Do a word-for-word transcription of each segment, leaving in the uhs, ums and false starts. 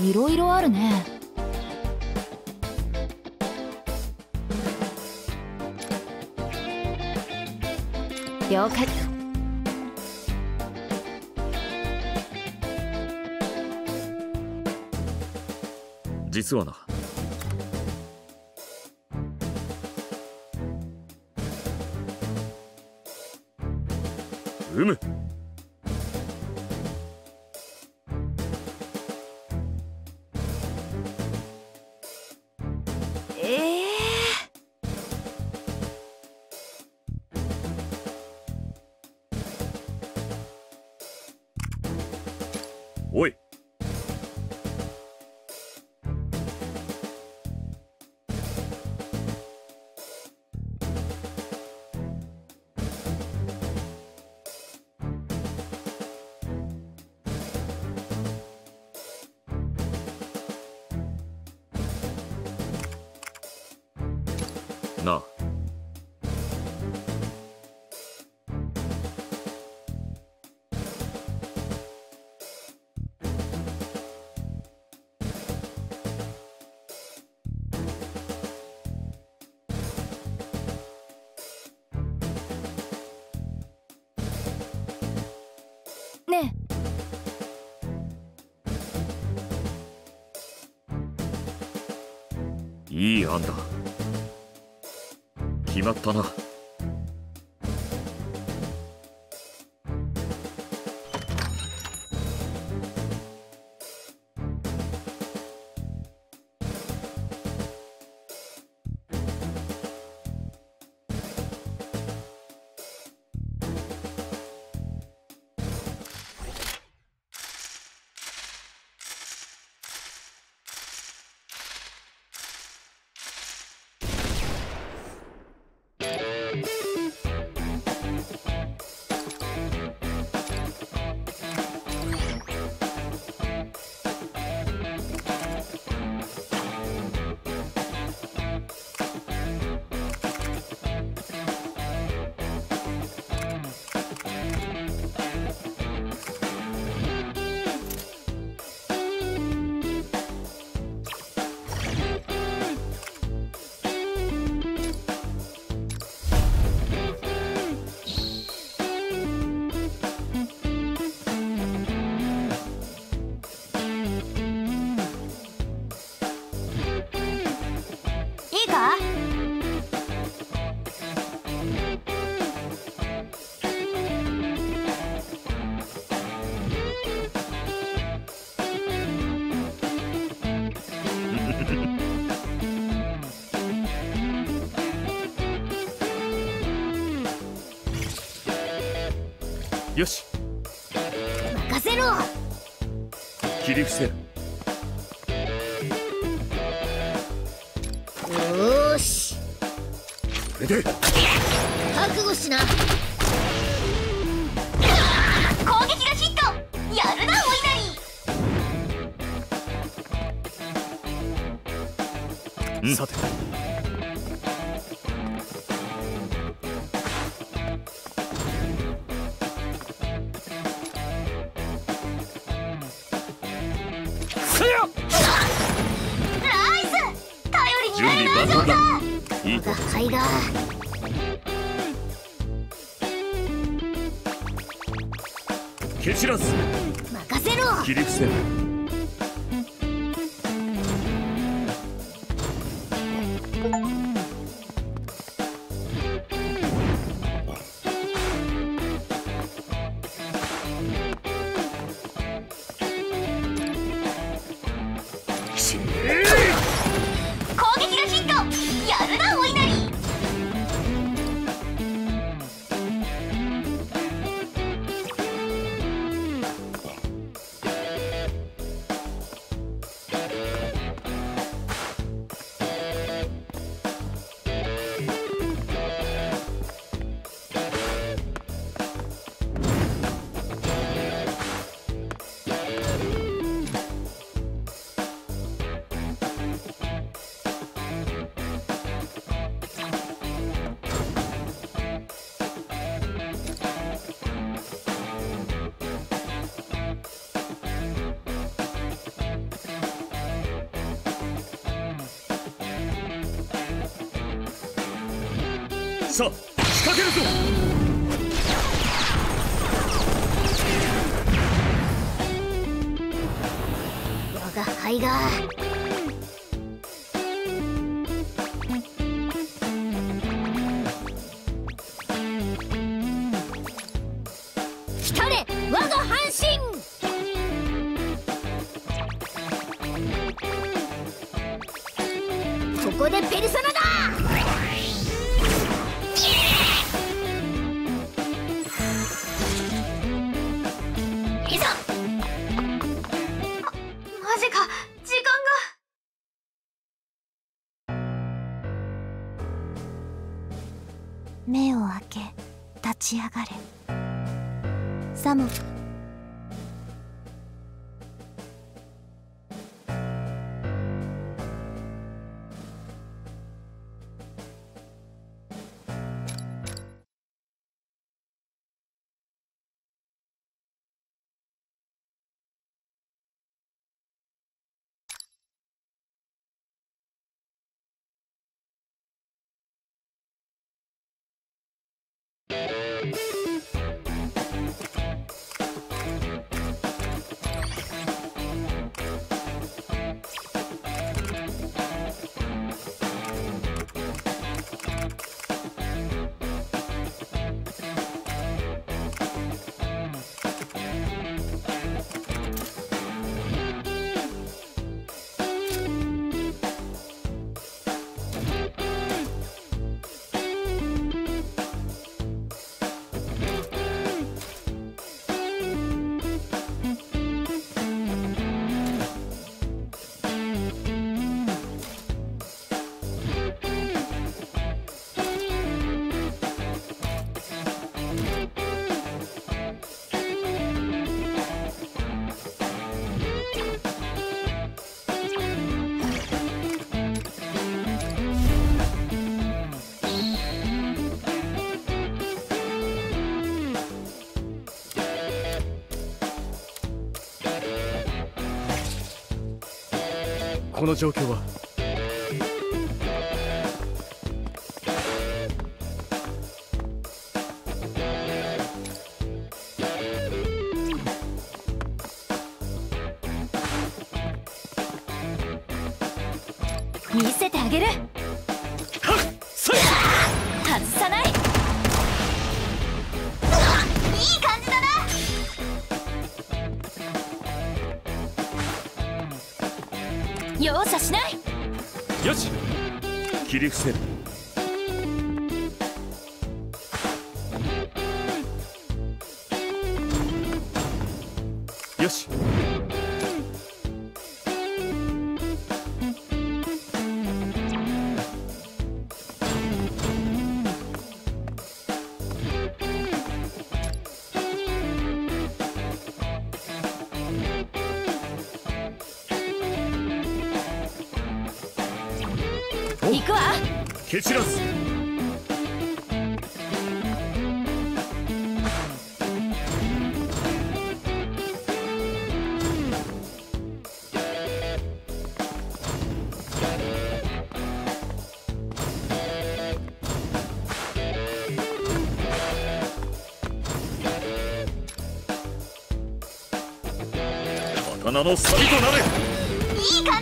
いろいろあるね。了解。実はな。うむ。おい。なあ。いい案だ。決まったな。よし、任せろ。切り伏せる。覚悟しな。攻撃がヒット。やるなお稲荷。さて、ライス頼りになれない状態。いいか、はいだ。蹴散らす。任せろ。切り伏せる。攻撃がヒット。やるなお稲荷。さあ仕掛けるぞ。我が輩が来たれ我が半身。ここでペルソナだ。いざ。ま、マジか、時間が。目を開け立ち上がれサム。この状況は見せてあげる。外さない。いい感じだな。容赦しない。よし切り伏せる。よし行くわ。蹴散らす。刀の錆となれ。いい感じだな。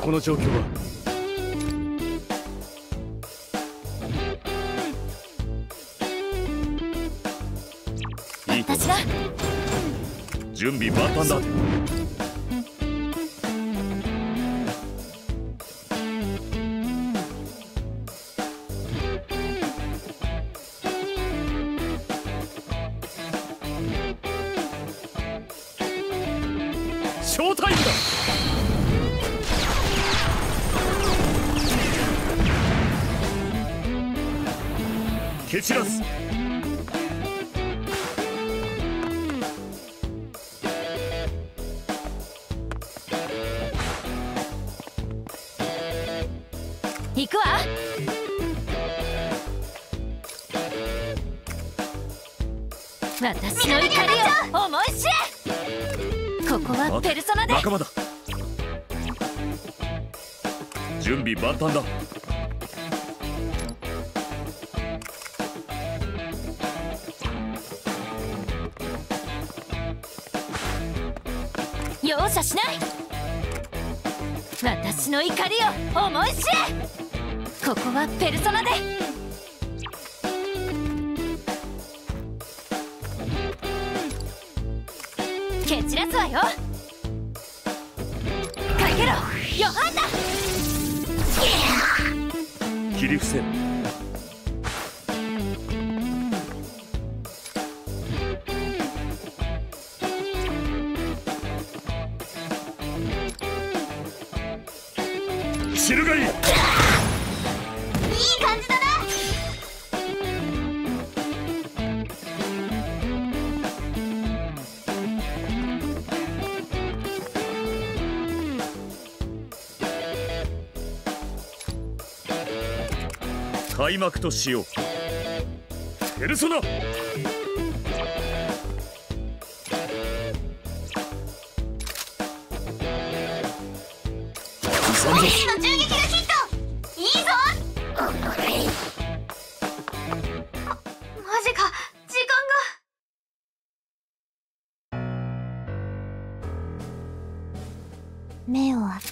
この状況は私だ。準備万端だ。ショータイムだ。蹴散らす。行くわ。私の怒りを思い知れ。ここはペルソナで仲間だ。準備万端だ。容赦しない。私の怒りを思い知れ。ここはペルソナで蹴散らすわよ。かけろヨハンダ。切り伏せ。いい感じだな。開幕としよう。ペルソナ。目を開け。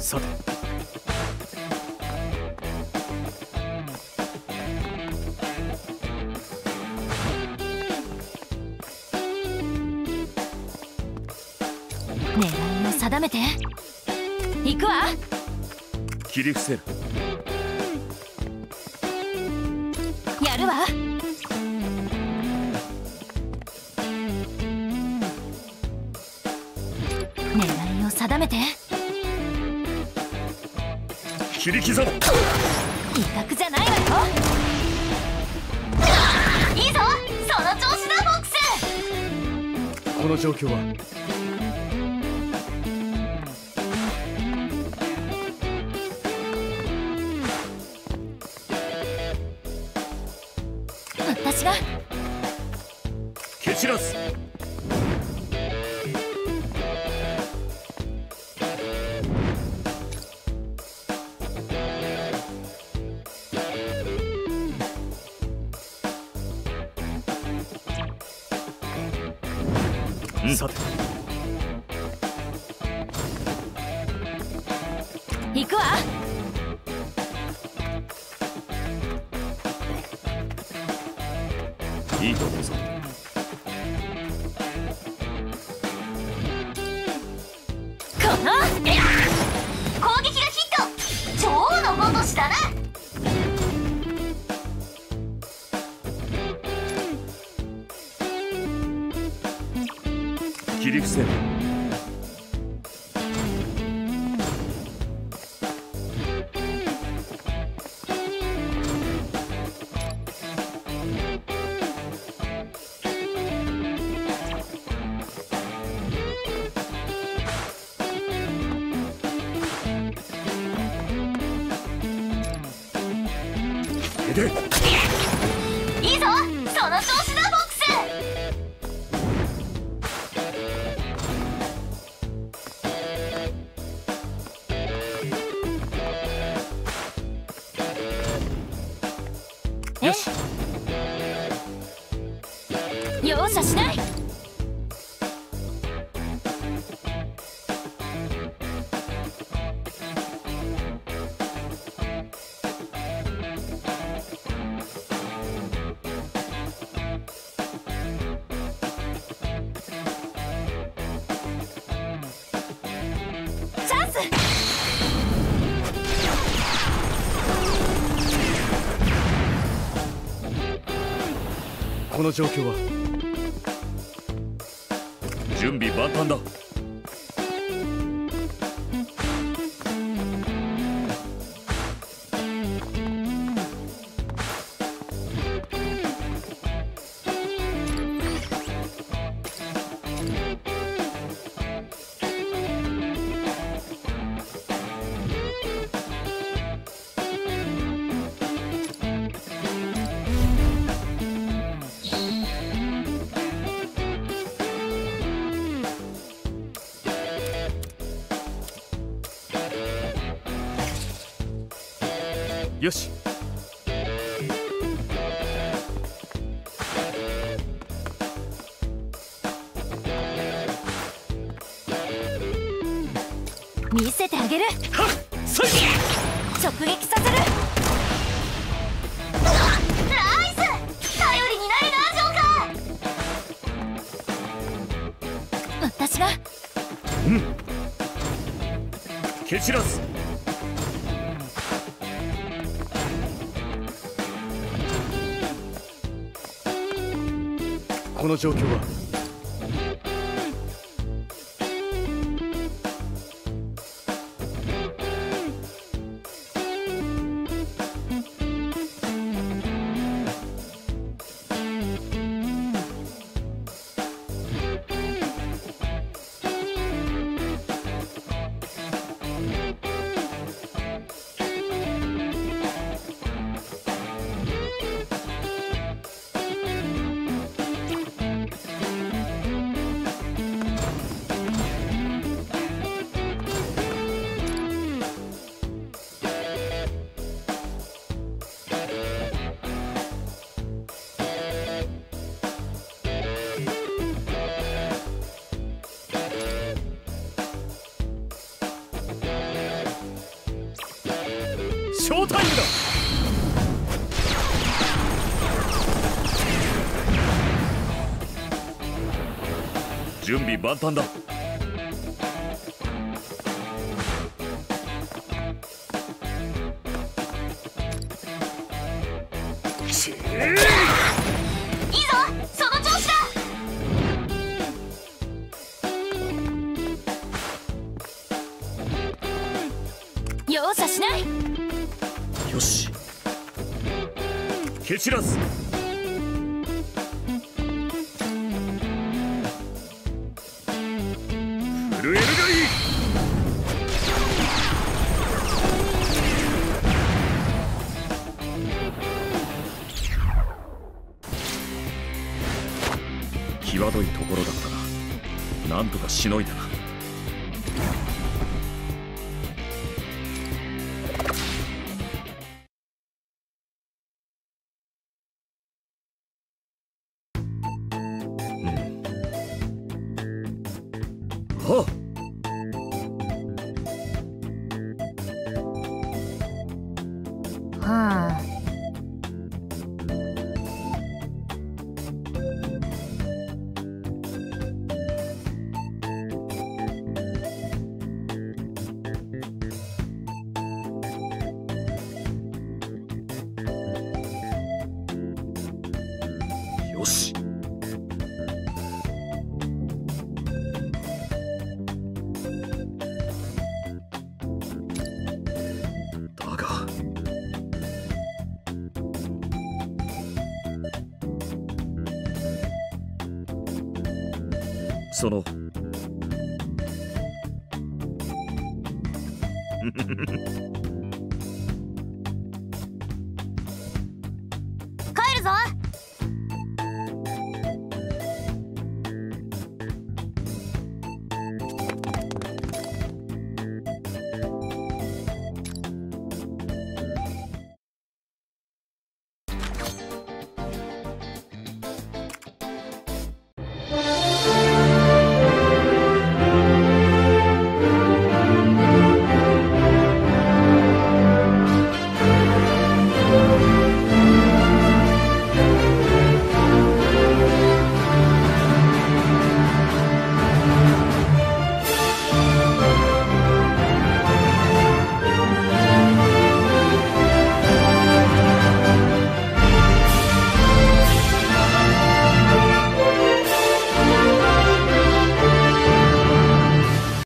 さて。狙いを定めて行くわ。切り伏せる。やるわ。狙いを定めて切り刻む。威嚇じゃないわよ。いいぞ、その調子だボックス。この状況は私が蹴散らす。さて行くわ。いいと思うぞ。この攻撃がヒット。女王のごとしだな。切り伏せる。いいぞ、その調子だボックス。よし、容赦しない。この状況は準備万端だ。よし。見せてあげる。直撃させる。ライス、頼りになるな、ジョーカー。私が。うん。蹴散らす。この状況はショータイムだ。準備万端だ。いいぞ、その調子だ。容赦しない。よし、蹴散らす。震えるがいい。際どいところだったがなんとかしのいだな。はあ、はあ、よし。その